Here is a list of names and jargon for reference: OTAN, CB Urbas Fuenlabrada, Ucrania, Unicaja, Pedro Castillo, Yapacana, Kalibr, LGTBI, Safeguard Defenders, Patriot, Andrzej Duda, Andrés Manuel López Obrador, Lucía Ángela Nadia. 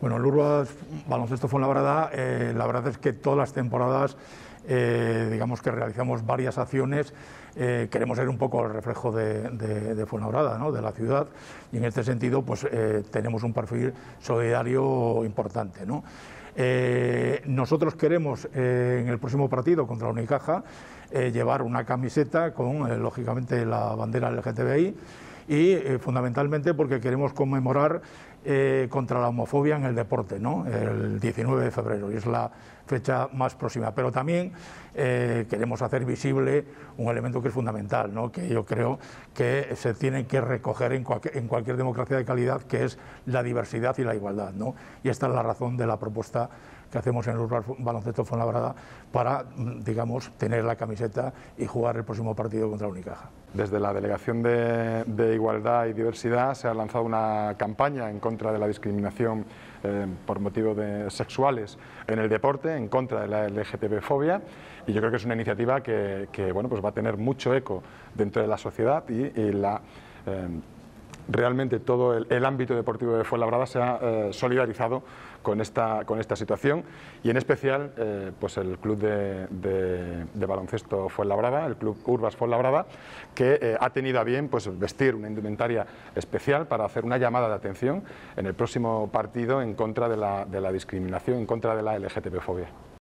Bueno, el Urbas Baloncesto Fuenlabrada, la verdad es que todas las temporadas, digamos que realizamos varias acciones, queremos ser un poco el reflejo de Fuenlabrada, ¿no?, de la ciudad, y en este sentido pues tenemos un perfil solidario importante, ¿no? Nosotros queremos en el próximo partido contra la Unicaja llevar una camiseta con lógicamente la bandera LGTBI y fundamentalmente porque queremos conmemorar contra la homofobia en el deporte, ¿no?, el 19 de febrero, y es la fecha más próxima, pero también queremos hacer visible un elemento que es fundamental, ¿no?, que yo creo que se tiene que recoger en cualquier democracia de calidad, que es la diversidad y la igualdad, ¿no?, y esta es la razón de la propuesta que hacemos en el Urbas Baloncesto Fuenlabrada para, digamos, tener la camiseta y jugar el próximo partido contra Unicaja. Desde la Delegación de Igualdad y Diversidad se ha lanzado una campaña en contra de la discriminación por motivos sexuales en el deporte, en contra de la LGTB-fobia, y yo creo que es una iniciativa que bueno, pues va a tener mucho eco dentro de la sociedad y la... Realmente todo el ámbito deportivo de Fuenlabrada se ha solidarizado con esta situación, y en especial pues el club de baloncesto Fuenlabrada, el club Urbas Fuenlabrada, que ha tenido a bien pues vestir una indumentaria especial para hacer una llamada de atención en el próximo partido en contra de la discriminación, en contra de la LGTB-fobia.